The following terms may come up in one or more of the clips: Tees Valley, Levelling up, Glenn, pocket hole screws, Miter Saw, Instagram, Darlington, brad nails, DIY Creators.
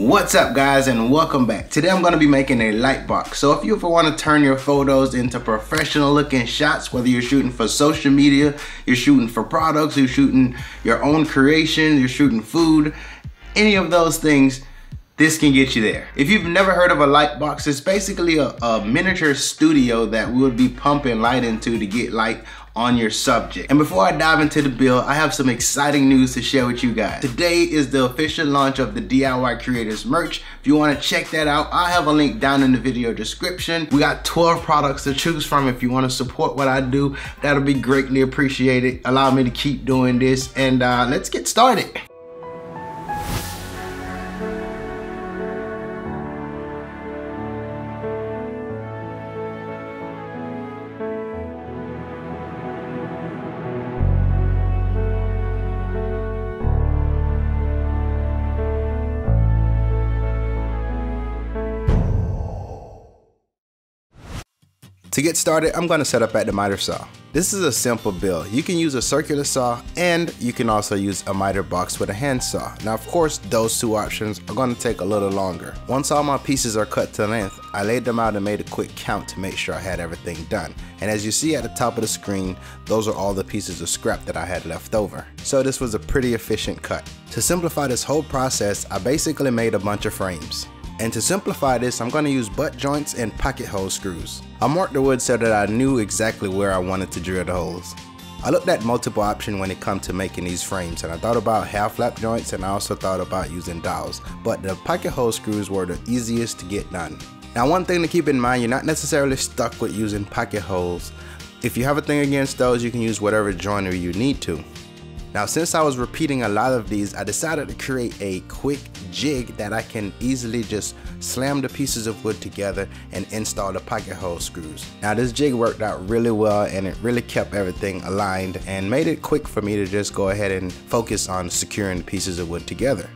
What's up guys and welcome back. Today I'm going to be making a light box. So if you ever want to turn your photos into professional looking shots, whether you're shooting for social media, you're shooting for products, you're shooting your own creation, you're shooting food, any of those things, this can get you there. If you've never heard of a light box, it's basically a miniature studio that we would be pumping light into to get light on your subject. And before I dive into the build, I have some exciting news to share with you guys. Today is the official launch of the DIY Creators merch. If you want to check that out, I have a link down in the video description. We got 12 products to choose from. If you want to support what I do, that'll be greatly appreciated. Allow me to keep doing this and let's get started. To get started, I'm going to set up at the miter saw. This is a simple build. You can use a circular saw and you can also use a miter box with a hand saw. Now of course, those two options are going to take a little longer. Once all my pieces are cut to length, I laid them out and made a quick count to make sure I had everything done. And as you see at the top of the screen, those are all the pieces of scrap that I had left over. So this was a pretty efficient cut. To simplify this whole process, I basically made a bunch of frames. And to simplify this, I'm going to use butt joints and pocket hole screws. I marked the wood so that I knew exactly where I wanted to drill the holes. I looked at multiple options when it comes to making these frames, and I thought about half flap joints and I also thought about using dowels, but the pocket hole screws were the easiest to get done. Now one thing to keep in mind, you're not necessarily stuck with using pocket holes. If you have a thing against those, you can use whatever joinery you need to. Now since I was repeating a lot of these, I decided to create a quick jig that I can easily just slam the pieces of wood together and install the pocket hole screws. Now this jig worked out really well and it really kept everything aligned and made it quick for me to just go ahead and focus on securing the pieces of wood together.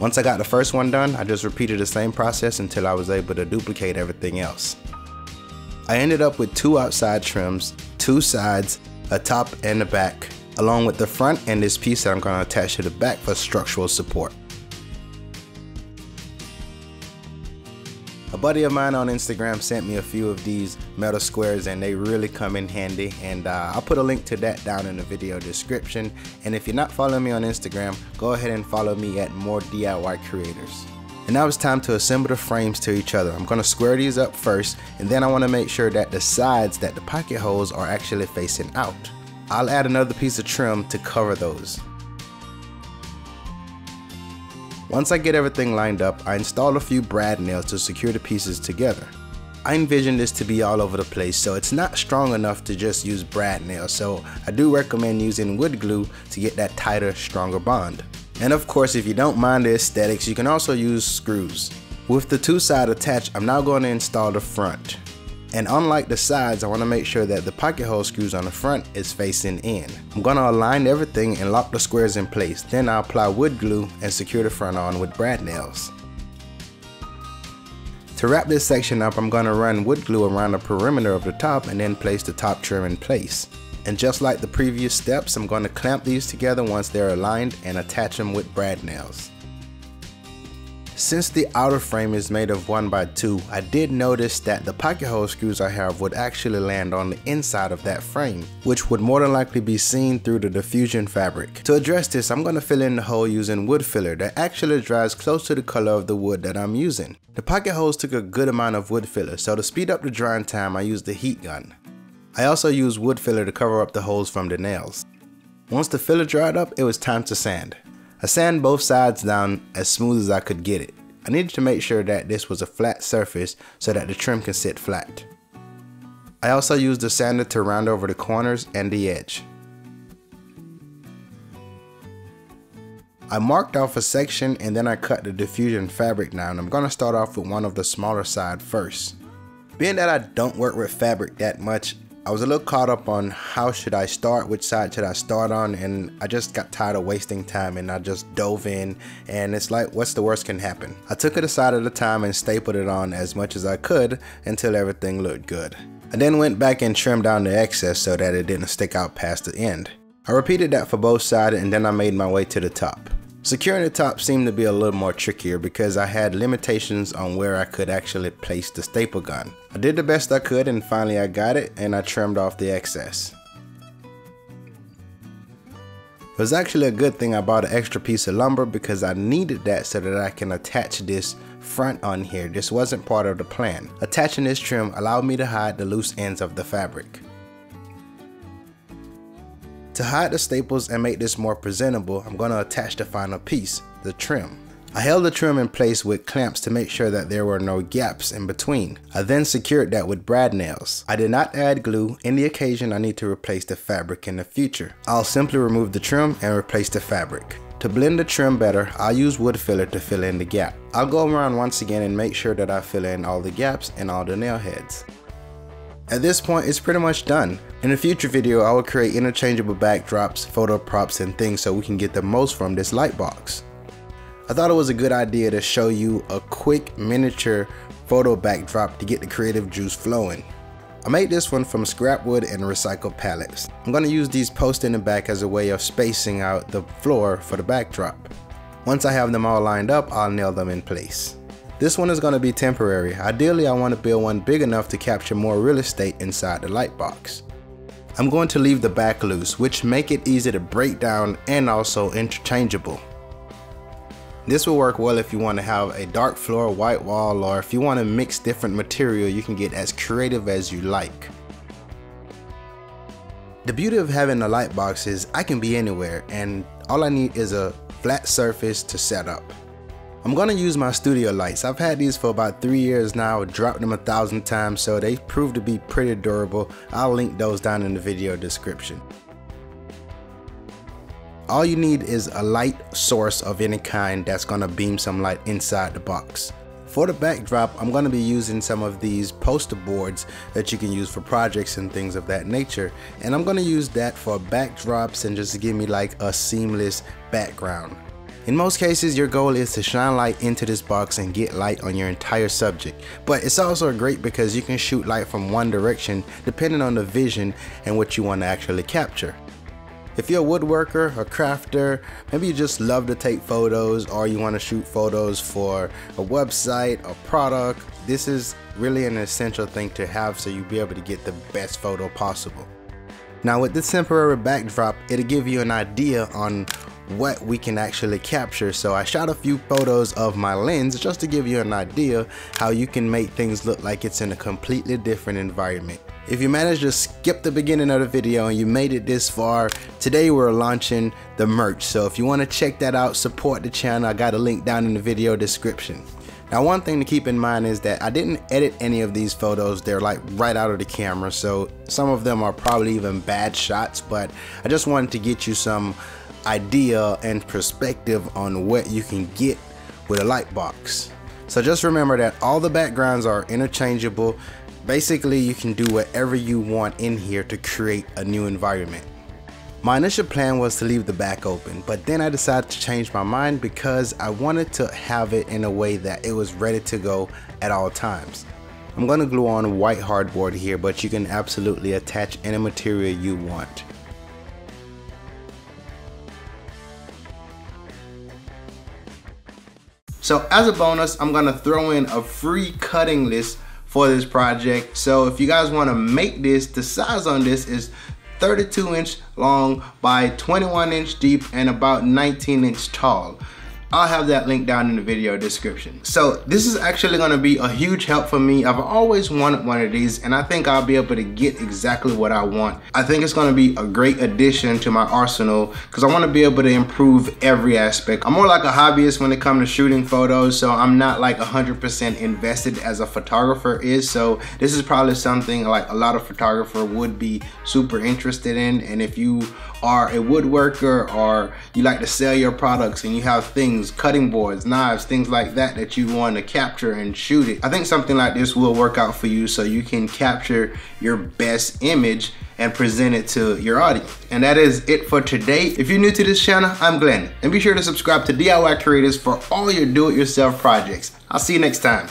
Once I got the first one done, I just repeated the same process until I was able to duplicate everything else. I ended up with two outside trims, two sides, a top and a back, along with the front and this piece that I'm going to attach to the back for structural support. A buddy of mine on Instagram sent me a few of these metal squares and they really come in handy, and I'll put a link to that down in the video description. And if you're not following me on Instagram, go ahead and follow me at More DIY Creators. And now it's time to assemble the frames to each other. I'm going to square these up first, and then I want to make sure that the sides that the pocket holes are actually facing out. I'll add another piece of trim to cover those. Once I get everything lined up, I install a few brad nails to secure the pieces together. I envision this to be all over the place, so it's not strong enough to just use brad nails, so I do recommend using wood glue to get that tighter, stronger bond. And of course, if you don't mind the aesthetics, you can also use screws. With the two sides attached, I'm now going to install the front. And unlike the sides, I want to make sure that the pocket hole screws on the front is facing in. I'm going to align everything and lock the squares in place. Then I'll apply wood glue and secure the front on with brad nails. To wrap this section up, I'm going to run wood glue around the perimeter of the top and then place the top trim in place. And just like the previous steps, I'm going to clamp these together once they're aligned and attach them with brad nails. Since the outer frame is made of 1x2, I did notice that the pocket hole screws I have would actually land on the inside of that frame, which would more than likely be seen through the diffusion fabric. To address this, I'm going to fill in the hole using wood filler that actually dries close to the color of the wood that I'm using. The pocket holes took a good amount of wood filler, so to speed up the drying time, I used the heat gun. I also used wood filler to cover up the holes from the nails. Once the filler dried up, it was time to sand. I sanded both sides down as smooth as I could get it. I needed to make sure that this was a flat surface so that the trim can sit flat. I also used the sander to round over the corners and the edge. I marked off a section and then I cut the diffusion fabric down. I'm going to start off with one of the smaller side first. Being that I don't work with fabric that much, I was a little caught up on how should I start, which side should I start on, and I just got tired of wasting time and I just dove in, and it's like, what's the worst can happen? I took it a side at a time and stapled it on as much as I could until everything looked good. I then went back and trimmed down the excess so that it didn't stick out past the end. I repeated that for both sides and then I made my way to the top. Securing the top seemed to be a little more trickier because I had limitations on where I could actually place the staple gun. I did the best I could and finally I got it and I trimmed off the excess. It was actually a good thing I bought an extra piece of lumber because I needed that so that I can attach this front on here. This wasn't part of the plan. Attaching this trim allowed me to hide the loose ends of the fabric. To hide the staples and make this more presentable, I'm going to attach the final piece, the trim. I held the trim in place with clamps to make sure that there were no gaps in between. I then secured that with brad nails. I did not add glue in the occasion I need to replace the fabric in the future. I'll simply remove the trim and replace the fabric. To blend the trim better, I'll use wood filler to fill in the gap. I'll go around once again and make sure that I fill in all the gaps and all the nail heads. At this point, it's pretty much done. In a future video, I will create interchangeable backdrops, photo props, and things so we can get the most from this light box. I thought it was a good idea to show you a quick miniature photo backdrop to get the creative juice flowing. I made this one from scrap wood and recycled pallets. I'm going to use these posts in the back as a way of spacing out the floor for the backdrop. Once I have them all lined up, I'll nail them in place. This one is going to be temporary. Ideally, I want to build one big enough to capture more real estate inside the light box. I'm going to leave the back loose, which make it easy to break down and also interchangeable. This will work well if you want to have a dark floor, white wall, or if you want to mix different material, you can get as creative as you like. The beauty of having a light box is I can be anywhere and all I need is a flat surface to set up. I'm going to use my studio lights. I've had these for about 3 years now, dropped them 1,000 times, so they proved to be pretty durable. I'll link those down in the video description. All you need is a light source of any kind that's going to beam some light inside the box. For the backdrop, I'm going to be using some of these poster boards that you can use for projects and things of that nature. And I'm going to use that for backdrops and just to give me like a seamless background. In most cases, your goal is to shine light into this box and get light on your entire subject, but it's also great because you can shoot light from one direction depending on the vision and what you want to actually capture. If you're a woodworker, a crafter, maybe you just love to take photos or you want to shoot photos for a website, a product, this is really an essential thing to have so you'll be able to get the best photo possible. Now with this temporary backdrop, it'll give you an idea on what we can actually capture. So I shot a few photos of my lens just to give you an idea how you can make things look like it's in a completely different environment. If you managed to skip the beginning of the video and you made it this far, today we're launching the merch. So if you want to check that out, support the channel. I got a link down in the video description. Now one thing to keep in mind is that I didn't edit any of these photos, they're like right out of the camera, so some of them are probably even bad shots, but I just wanted to get you some idea and perspective on what you can get with a light box. So just remember that all the backgrounds are interchangeable. Basically, you can do whatever you want in here to create a new environment. My initial plan was to leave the back open, but then I decided to change my mind because I wanted to have it in a way that it was ready to go at all times. I'm going to glue on white hardboard here, but you can absolutely attach any material you want. So as a bonus, I'm gonna throw in a free cutting list for this project. So if you guys wanna make this, the size on this is 32 inch long by 21 inch deep and about 19 inch tall. I'll have that link down in the video description. So this is actually gonna be a huge help for me. I've always wanted one of these and I think I'll be able to get exactly what I want. I think it's gonna be a great addition to my arsenal because I wanna be able to improve every aspect. I'm more like a hobbyist when it comes to shooting photos, so I'm not like 100% invested as a photographer is, so this is probably something like a lot of photographer would be super interested in. And if you are a woodworker or you like to sell your products and you have things, cutting boards, knives, things like that that you want to capture and shoot it, I think something like this will work out for you so you can capture your best image and present it to your audience. And that is it for today. If you're new to this channel, I'm Glenn, and be sure to subscribe to DIY Creators for all your do-it-yourself projects. I'll see you next time.